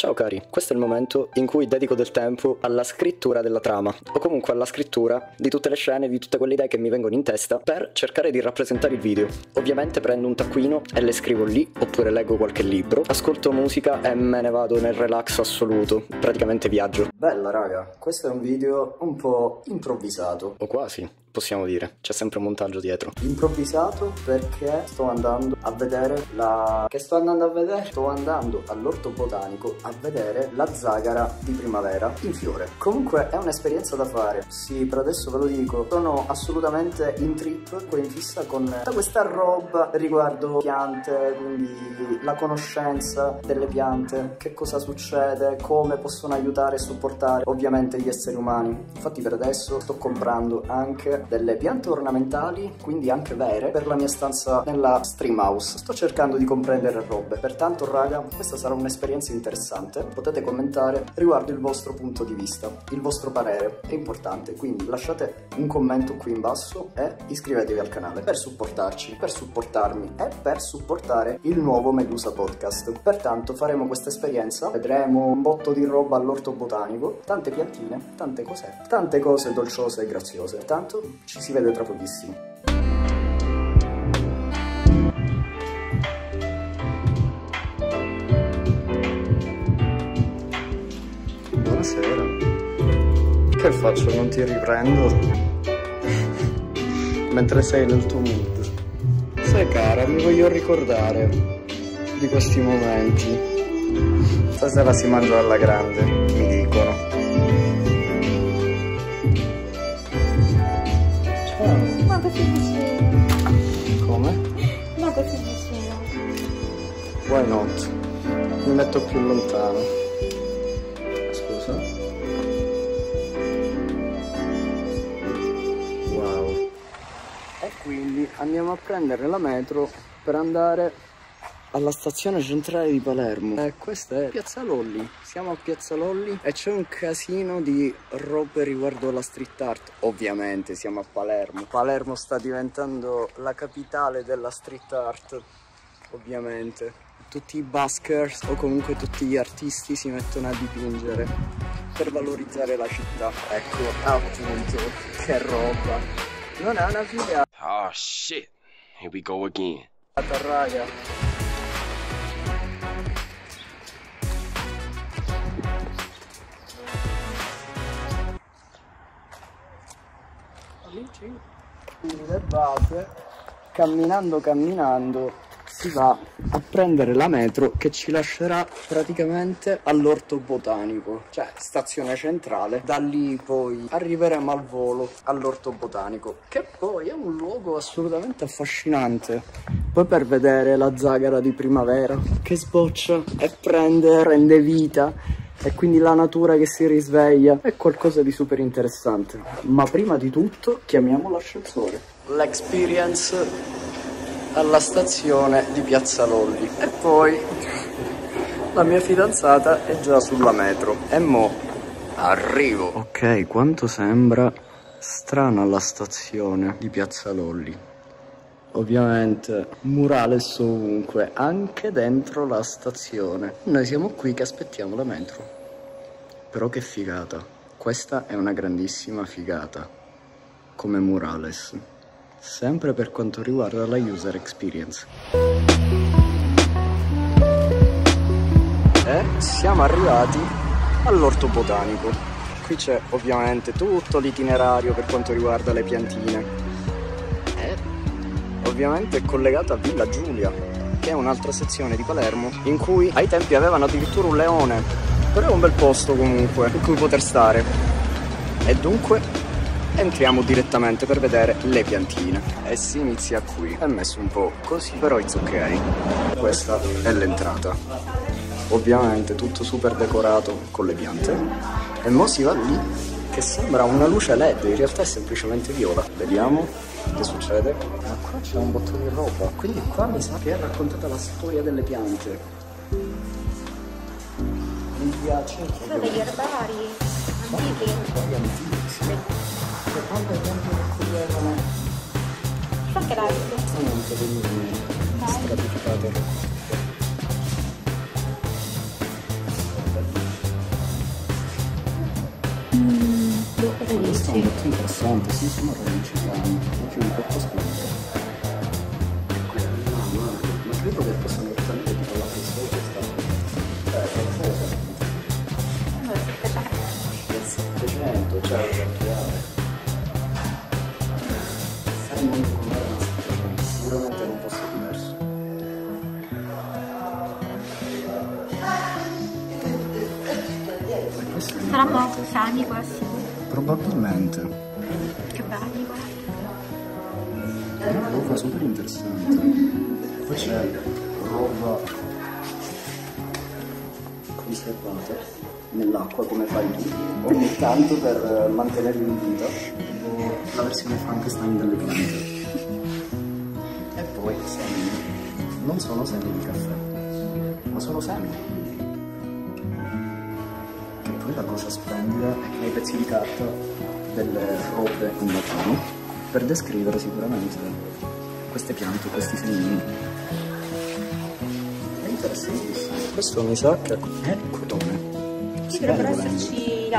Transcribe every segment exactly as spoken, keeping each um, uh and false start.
Ciao cari, questo è il momento in cui dedico del tempo alla scrittura della trama, o comunque alla scrittura di tutte le scene, di tutte quelle idee che mi vengono in testa per cercare di rappresentare il video. Ovviamente prendo un taccuino e le scrivo lì, oppure leggo qualche libro, ascolto musica e me ne vado nel relax assoluto, praticamente viaggio. Bella raga, questo è un video un po' improvvisato. O quasi, possiamo dire, c'è sempre un montaggio dietro. Improvvisato perché sto andando a vedere la... che sto andando a vedere? Sto andando all'orto botanico a vedere la zagara di primavera in fiore. Comunque è un'esperienza da fare, sì, per adesso ve lo dico, sono assolutamente in trip, poi in fissa con tutta questa roba riguardo piante, quindi la conoscenza delle piante, che cosa succede, come possono aiutare e supportare ovviamente gli esseri umani. Infatti per adesso sto comprando anche delle piante ornamentali, quindi anche vere, per la mia stanza nella stream house. Sto cercando di comprendere robe, pertanto raga, questa sarà un'esperienza interessante. Potete commentare riguardo il vostro punto di vista, il vostro parere, è importante, quindi lasciate un commento qui in basso e iscrivetevi al canale per supportarci, per supportarmi e per supportare il nuovo Medusa Podcast. Pertanto faremo questa esperienza, vedremo un botto di roba all'orto botanico, tante piantine, tante cose, tante cose dolciose e graziose. Tanto ci si vede tra pochissimo. Buonasera. Che faccio? Non ti riprendo? Mentre sei nel tuo mood. Sai cara, mi voglio ricordare di questi momenti. Stasera si mangia alla grande, mi dicono. Ciao. Ma così vicino. Come? Ma così vicino. Why not? Mi metto più lontano. Wow. E quindi andiamo a prendere la metro per andare alla stazione centrale di Palermo. E questa è Piazza Lolli. Siamo a Piazza Lolli e c'è un casino di robe riguardo alla street art. Ovviamente siamo a Palermo. Palermo sta diventando la capitale della street art. Ovviamente tutti i buskers o comunque tutti gli artisti si mettono a dipingere per valorizzare la città. Ecco, appunto, che roba. Non è una figata. Oh shit, here we go again. Raga, amici, osservate, camminando camminando si va a prendere la metro che ci lascerà praticamente all'orto botanico, cioè stazione centrale. Da lì poi arriveremo al volo all'orto botanico, che poi è un luogo assolutamente affascinante, poi per vedere la zagara di primavera che sboccia e prende, rende vita, e quindi la natura che si risveglia è qualcosa di super interessante. Ma prima di tutto chiamiamo l'ascensore. L'experience alla stazione di Piazza Lolli. E poi la mia fidanzata è già sulla metro e mo arrivo. Ok, quanto sembra strana la stazione di Piazza Lolli. Ovviamente murales ovunque, anche dentro la stazione. Noi siamo qui che aspettiamo la metro. Però che figata. Questa è una grandissima figata come murales, sempre per quanto riguarda la user experience. E siamo arrivati all'orto botanico. Qui c'è ovviamente tutto l'itinerario per quanto riguarda le piantine e ovviamente è collegata a Villa Giulia, che è un'altra sezione di Palermo in cui ai tempi avevano addirittura un leone. Però è un bel posto comunque in cui poter stare, e dunque entriamo direttamente per vedere le piantine e si inizia qui. È messo un po' così, però it's ok. Questa è l'entrata, ovviamente tutto super decorato con le piante, e mo si va lì che sembra una luce led, in realtà è semplicemente viola. Vediamo che succede. Ma qua c'è un botto di roba, quindi qua mi sa che è raccontata la storia delle piante. Mi piace. Sono degli erbari antichi, antichi. Quante piante raccoglievano? Anche l'altro. Sono anche delle stratificate. interessante, sì, sono radici grandi, c'è un corpo spinto. E qui è una mano, ma credo che possano risalire tipo la persona che sta settecento, c'è il verticale. Sai molto come era una situazione, sicuramente non posso diverso. Sarà poco sani quasi. Probabilmente. Che belli, guarda. È una roba super interessante. Poi c'è roba conservata nell'acqua come fai tu ogni tanto per mantenerli in vita. La versione Frankenstein delle piante. E poi semi. Non sono semi di caffè, ma sono semi. La cosa splendida è che nei pezzi di carta delle robe in latino per descrivere sicuramente queste piante, questi semini. È interessantissimo. Questo mi sa che è cotone. Ci dovrebbero esserci gli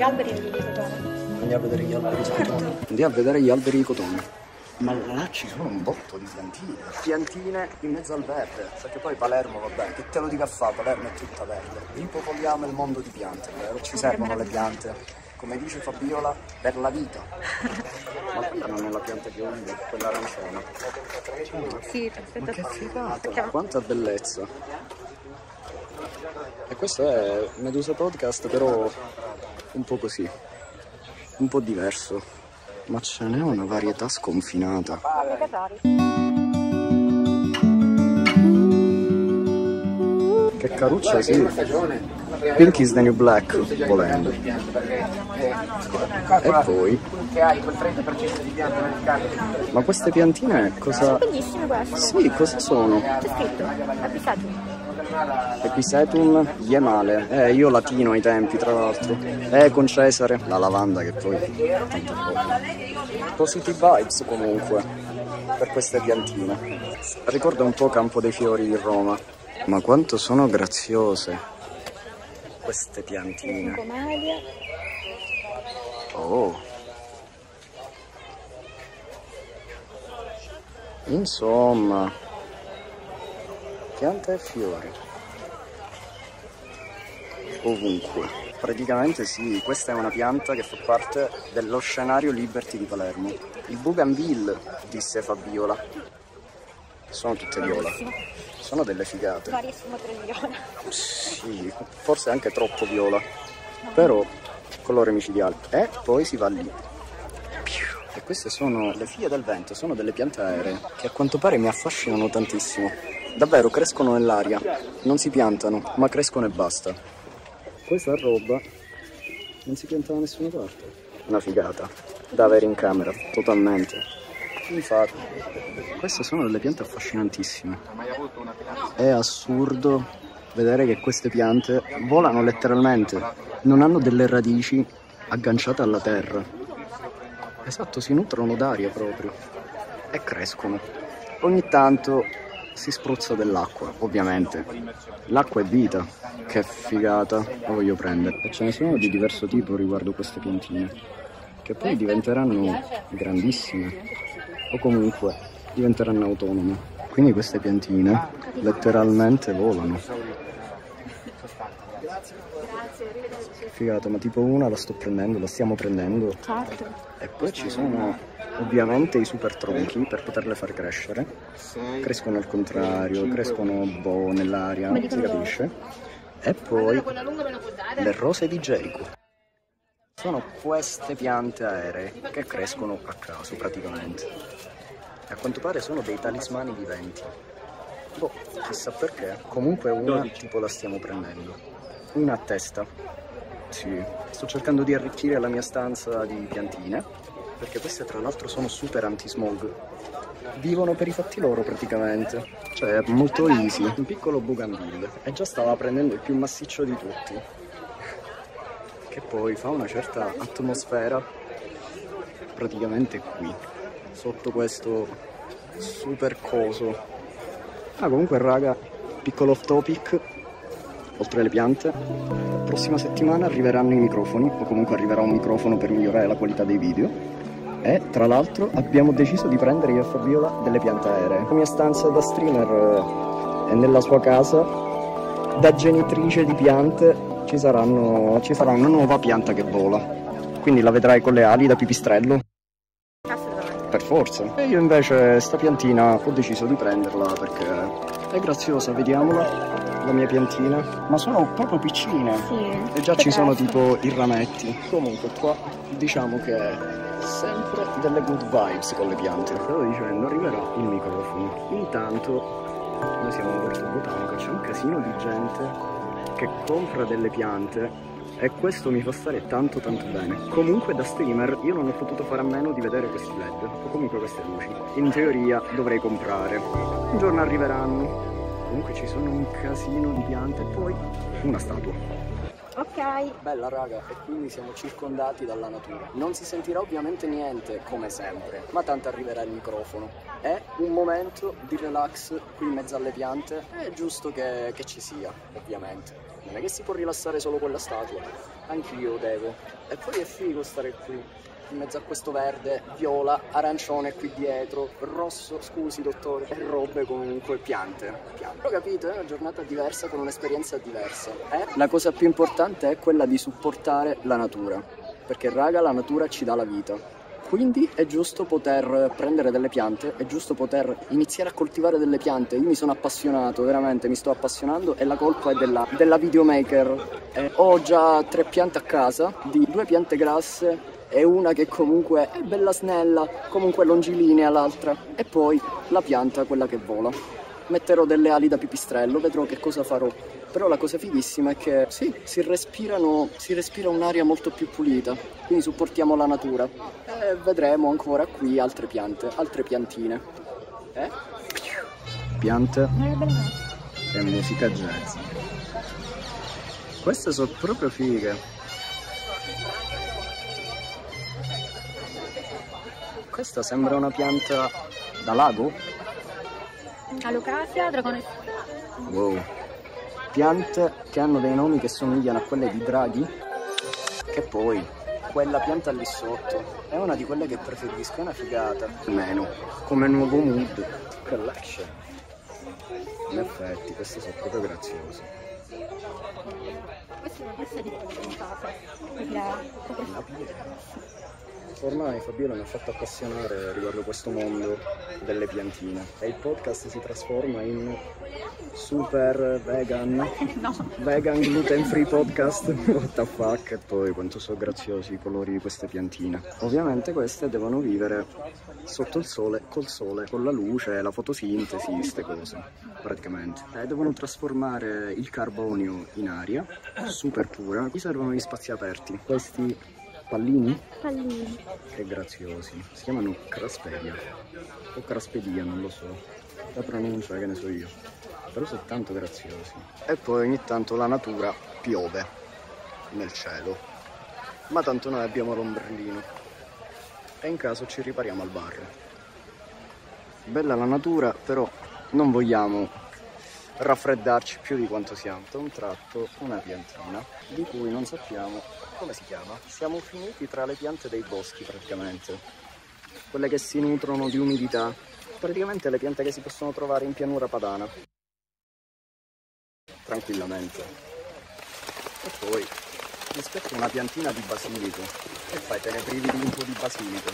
alberi di cotone. Andiamo a vedere gli alberi di cotone. Andiamo a vedere gli alberi di cotone. Ma là ci sono un botto di piantine. Piantine in mezzo al verde. Perché poi Palermo, vabbè, che te lo dica a fa, Palermo è tutta verde. Ripopoliamo il mondo di piante, vero? Ci servono le piante, come dice Fabiola, per la vita. Ma quella non è la pianta bionda, quella arancione. Sì, ma che figata, quanta bellezza. E questo è Medusa Podcast, però un po' così, un po' diverso. Ma ce n'è una varietà sconfinata. Che caruccia, sì. Pink is the new black, volendo. E poi... Ma queste piantine cosa... Sono bellissime queste. Sì, cosa sono? C'è scritto, Episetum. Episetum Iemale, eh io latino ai tempi tra l'altro, eh con Cesare, la lavanda che poi tanto poco. Positive vibes comunque per queste piantine, ricorda un po' Campo dei Fiori di Roma, ma quanto sono graziose queste piantine. Oh, insomma, pianta e fiori ovunque praticamente. Sì, questa è una pianta che fa parte dello scenario Liberty di Palermo, il Bougainville, disse Fabiola. Sono tutte viola, sono delle figate. Varissimo tre viola. Sì, forse anche troppo viola, però colore micidiale. E poi si va lì. E queste sono le figlie del vento, sono delle piante aeree che a quanto pare mi affascinano tantissimo. Davvero, crescono nell'aria, non si piantano, ma crescono e basta. Questa roba non si pianta da nessuna parte. Una figata, da avere in camera, totalmente. Infatti, queste sono delle piante affascinantissime. È assurdo vedere che queste piante volano letteralmente, non hanno delle radici agganciate alla terra. Esatto, si nutrono d'aria proprio e crescono. Ogni tanto si spruzza dell'acqua, ovviamente. L'acqua è vita. Che figata, la voglio prendere. E ce ne sono di diverso tipo riguardo queste piantine, che poi diventeranno grandissime o comunque diventeranno autonome. Quindi queste piantine letteralmente volano. Figata, ma tipo una la sto prendendo, la stiamo prendendo. Certo. E poi ci sono ovviamente i super tronchi per poterle far crescere. Crescono al contrario, crescono boh nell'aria, non si capisce. E poi le rose di Gerico. Sono queste piante aeree che crescono a caso praticamente. A quanto pare sono dei talismani viventi. Boh, chissà perché. Comunque una tipo la stiamo prendendo. Una a testa. Sì, sto cercando di arricchire la mia stanza di piantine, perché queste tra l'altro sono super anti-smog. Vivono per i fatti loro praticamente. Cioè, è molto easy. Un piccolo Bougainville. E già stava prendendo il più massiccio di tutti. Che poi fa una certa atmosfera praticamente qui, sotto questo super coso. Ah, comunque raga, piccolo off topic. Oltre alle piante, la prossima settimana arriveranno i microfoni, o comunque arriverà un microfono per migliorare la qualità dei video. E tra l'altro abbiamo deciso di prendere io e Fabiola delle piante aeree. La mia stanza da streamer è nella sua casa, da genitrice di piante ci, saranno, ci sarà una nuova pianta che vola, quindi la vedrai con le ali da pipistrello. Per forza. E io invece sta piantina ho deciso di prenderla perché è graziosa, vediamola, la mia piantina. Ma sono proprio piccine. Sì. E già ci sono tipo i rametti. Comunque qua diciamo che sempre delle good vibes con le piante. Stavo dicendo, arriverà il microfono. Intanto noi siamo in Borsa Botanica, c'è un casino di gente che compra delle piante. E questo mi fa stare tanto tanto bene. Comunque da streamer io non ho potuto fare a meno di vedere questi led, o comunque queste luci. In teoria dovrei comprare. Un giorno arriveranno. Comunque ci sono un casino di piante e poi una statua. Ok. Bella raga, e quindi siamo circondati dalla natura. Non si sentirà ovviamente niente, come sempre, ma tanto arriverà il microfono. È un momento di relax qui in mezzo alle piante. È giusto che, che ci sia, ovviamente. Non è che si può rilassare solo con la statua, anch'io devo. E poi è figo stare qui, in mezzo a questo verde, viola, arancione qui dietro, rosso, scusi dottore, e robe comunque, piante. piante. Ho capito, è una giornata diversa con un'esperienza diversa. Eh? La cosa più importante è quella di supportare la natura, perché raga la natura ci dà la vita. Quindi è giusto poter prendere delle piante, è giusto poter iniziare a coltivare delle piante. Io mi sono appassionato, veramente mi sto appassionando e la colpa è della, della videomaker. Eh, ho già tre piante a casa, di due piante grasse e una che comunque è bella snella, comunque longilinea l'altra. E poi la pianta, quella che vola. Metterò delle ali da pipistrello, vedrò che cosa farò. Però la cosa fighissima è che sì, si, respirano, si respira un'aria molto più pulita, quindi supportiamo la natura. E vedremo ancora qui altre piante, altre piantine. Eh? Piante e musica jazz. Queste sono proprio fighe. Questa sembra una pianta da lago? Alucasia, dragone. Wow. Piante che hanno dei nomi che somigliano a quelle di draghi, che poi quella pianta lì sotto è una di quelle che preferisco, è una figata, almeno come nuovo mood collection. In effetti queste sono proprio graziose. Questa è una pezza di casa. Ormai Fabiola mi ha fatto appassionare riguardo a questo mondo delle piantine e il podcast si trasforma in super vegan, no. vegan gluten free podcast, what the fuck, e poi quanto sono graziosi i colori di queste piantine. Ovviamente queste devono vivere sotto il sole, col sole, con la luce, la fotosintesi, queste cose praticamente. E devono trasformare il carbonio in aria super pura, gli servono gli spazi aperti. Questi Pallini? Pallini. Che graziosi. Si chiamano Craspedia. O Craspedia, non lo so. La pronuncia, che ne so io. Però sono tanto graziosi. E poi ogni tanto la natura piove nel cielo. Ma tanto noi abbiamo l'ombrellino. E in caso ci ripariamo al bar. Bella la natura, però non vogliamo raffreddarci più di quanto siamo. Da un tratto una piantina di cui non sappiamo come si chiama? Siamo finiti tra le piante dei boschi praticamente, quelle che si nutrono di umidità, praticamente le piante che si possono trovare in pianura padana, tranquillamente. E poi mi spetta una piantina di basilico, e fai te ne privi di un po' di basilico.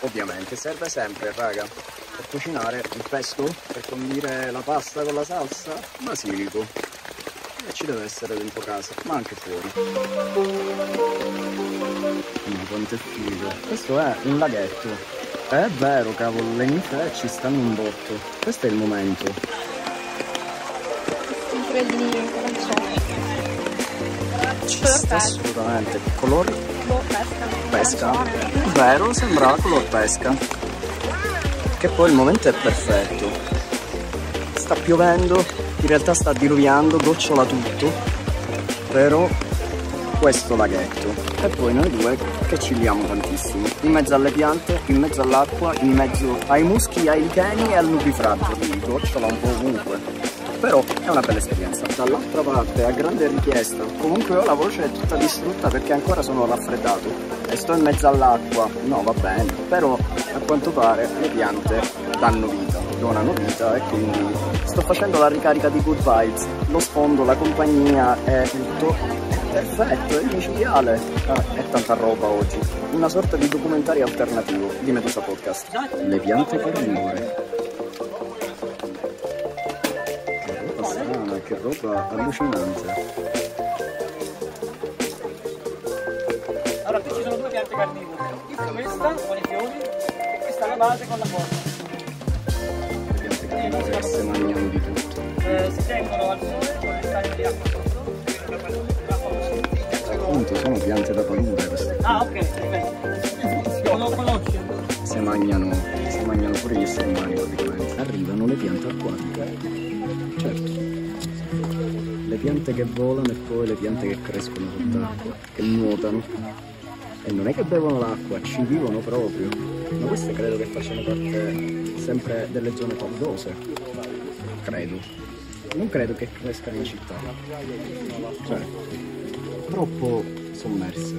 Ovviamente serve sempre raga, per cucinare il pesto, per condire la pasta con la salsa, basilico. E ci deve essere dentro casa, ma anche fuori. Ma quanto è figo. Questo è un laghetto. È vero, cavolo, le ninfee ci stanno un botto. Questo è il momento. Ci sta assolutamente. Color? Pesca. Vero, sembrava color pesca. Che poi il momento è perfetto. Sta piovendo. In realtà sta diluviando, gocciola tutto, però questo laghetto. E poi noi due che cilliamo tantissimo, in mezzo alle piante, in mezzo all'acqua, in mezzo ai muschi, ai licheni e al nubifragio, quindi gocciola un po' ovunque. però è una bella esperienza. Dall'altra parte, a grande richiesta, comunque ho la voce tutta distrutta perché ancora sono raffreddato e sto in mezzo all'acqua. No, va bene, però a quanto pare le piante danno vita, donano vita, e quindi sto facendo la ricarica di good vibes. Lo sfondo, la compagnia, è tutto perfetto, è micidiale. Ah, è tanta roba oggi. Una sorta di documentario alternativo di Medusa Podcast. Le piante che muore. Che roba strana, che roba allucinante. Allora, qui ci sono due piante carnivore. Questa con i fiori e questa alla base con la porta. Le piante carnivore si mangiano di tutto. Eh, si tengono al sole con le taglie di acqua sotto. Appunto, sono piante da palude queste. Ah, ok, perfetto. Lo conosci? Si mangiano, si mangiano pure gli esseri umani praticamente. Arrivano le piante acquatiche. Certo. Le piante che volano e poi le piante che crescono sott'acqua, che nuotano. E non è che bevono l'acqua, ci vivono proprio. Ma queste credo che facciano parte sempre delle zone paludose. Credo. Non credo che crescano in città. Cioè, troppo sommerse.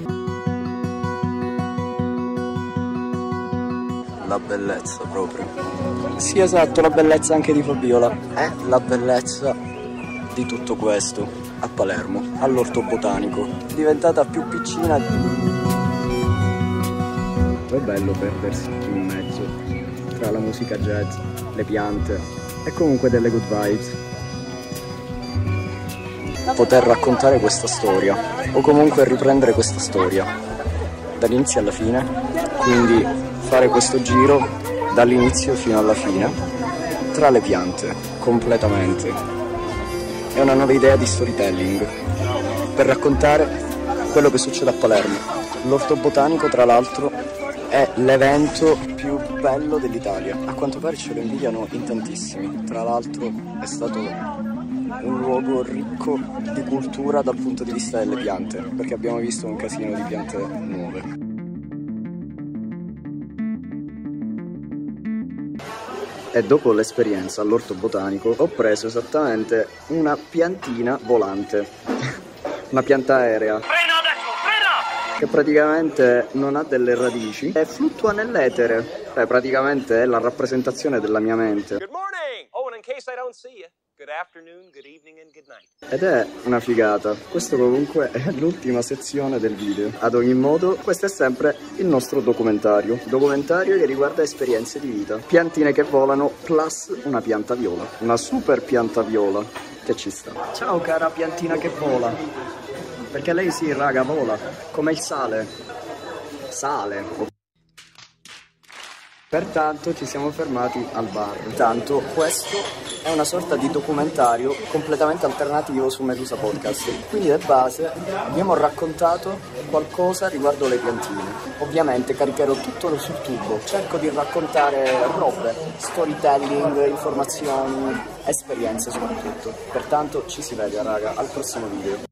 La bellezza proprio. Sì, esatto, la bellezza anche di Fabiola. Eh? La bellezza di tutto questo a Palermo, all'orto botanico, diventata più piccina. È bello perdersi in mezzo tra la musica jazz, le piante e comunque delle good vibes. Poter raccontare questa storia o comunque riprendere questa storia dall'inizio alla fine, quindi fare questo giro dall'inizio fino alla fine tra le piante completamente. È una nuova idea di storytelling per raccontare quello che succede a Palermo. L'orto botanico, tra l'altro, è l'evento più bello dell'Italia, a quanto pare ce lo invidiano in tantissimi. Tra l'altro è stato un luogo ricco di cultura dal punto di vista delle piante, perché abbiamo visto un casino di piante nuove. E dopo l'esperienza all'orto botanico ho preso esattamente una piantina volante, una pianta aerea. Frena adesso, frena! Che praticamente non ha delle radici e fluttua nell'etere, cioè praticamente è la rappresentazione della mia mente. Good morning! Oh, and in case I don't see you. Good afternoon, good evening and good night. Ed è una figata. Questo comunque è l'ultima sezione del video. Ad ogni modo, questo è sempre il nostro documentario. Documentario che riguarda esperienze di vita. Piantine che volano plus una pianta viola. Una super pianta viola che ci sta. Ciao cara piantina che vola. Perché lei sì, raga, vola. Come il sale. Sale. Pertanto ci siamo fermati al bar. Intanto questo è una sorta di documentario completamente alternativo su Medusa Podcast. Quindi da base abbiamo raccontato qualcosa riguardo le piantine. Ovviamente caricherò tutto sul tubo. Cerco di raccontare robe, storytelling, informazioni, esperienze soprattutto. Pertanto ci si vede, raga, al prossimo video.